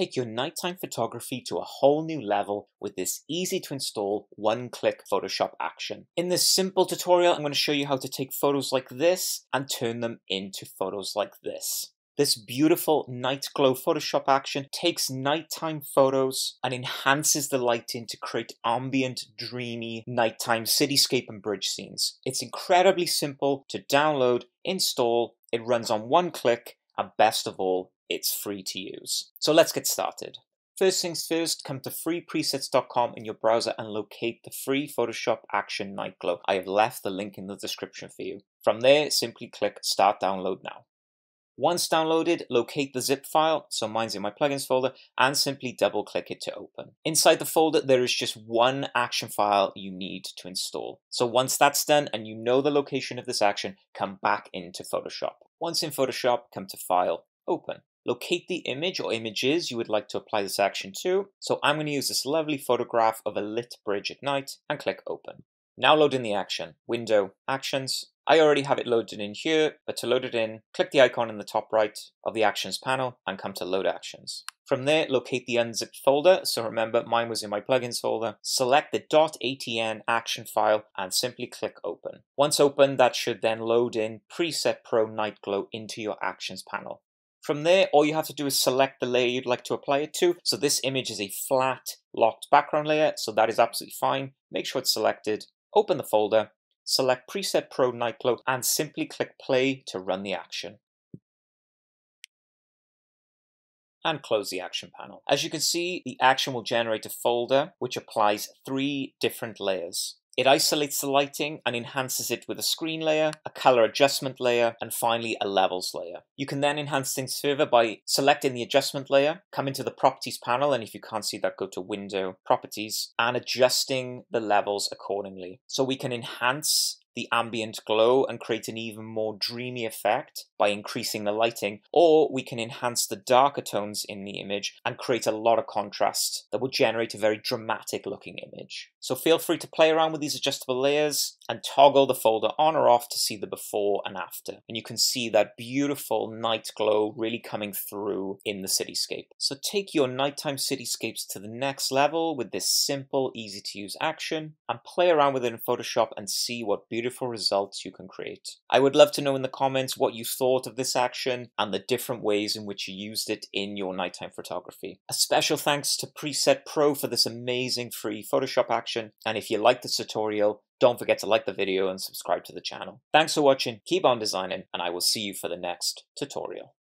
take your nighttime photography to a whole new level with this easy-to-install one-click Photoshop action. In this simple tutorial, I'm going to show you how to take photos like this and turn them into photos like this. This beautiful night glow Photoshop action takes nighttime photos and enhances the lighting to create ambient, dreamy, nighttime cityscape and bridge scenes. It's incredibly simple to download, install, it runs on one click, and best of all, it's free to use. So let's get started. First things first, come to freepresets.com in your browser and locate the free Photoshop action night glow. I have left the link in the description for you. From there, simply click Start Download Now. Once downloaded, locate the zip file, so mine's in my plugins folder, and simply double-click it to open. Inside the folder, there is just one action file you need to install. So once that's done and you know the location of this action, come back into Photoshop. Once in Photoshop, come to File, Open. Locate the image or images you would like to apply this action to, so I'm going to use this lovely photograph of a lit bridge at night and click Open. Now load in the action. Window, Actions. I already have it loaded in here, but to load it in, click the icon in the top right of the Actions panel and come to Load Actions. From there, locate the unzipped folder, so remember mine was in my plugins folder, select the .atn action file and simply click Open. Once open, that should then load in Preset Pro Night Glow into your Actions panel. From there, all you have to do is select the layer you'd like to apply it to. So this image is a flat, locked background layer, so that is absolutely fine. Make sure it's selected, open the folder, select Preset Pro Night Glow and simply click play to run the action. And close the action panel. As you can see, the action will generate a folder which applies three different layers. It isolates the lighting and enhances it with a screen layer, a color adjustment layer, and finally a levels layer. You can then enhance things further by selecting the adjustment layer, come into the properties panel, and if you can't see that, go to Window, Properties, and adjusting the levels accordingly. So we can enhance the ambient glow and create an even more dreamy effect by increasing the lighting, or we can enhance the darker tones in the image and create a lot of contrast that will generate a very dramatic looking image. So feel free to play around with these adjustable layers and toggle the folder on or off to see the before and after. And you can see that beautiful night glow really coming through in the cityscape. So take your nighttime cityscapes to the next level with this simple, easy to use action and play around with it in Photoshop and see what beautiful results you can create. I would love to know in the comments what you thought of this action and the different ways in which you used it in your nighttime photography. A special thanks to Preset Pro for this amazing free Photoshop action, and if you liked this tutorial, don't forget to like the video and subscribe to the channel. Thanks for watching, keep on designing, and I will see you for the next tutorial.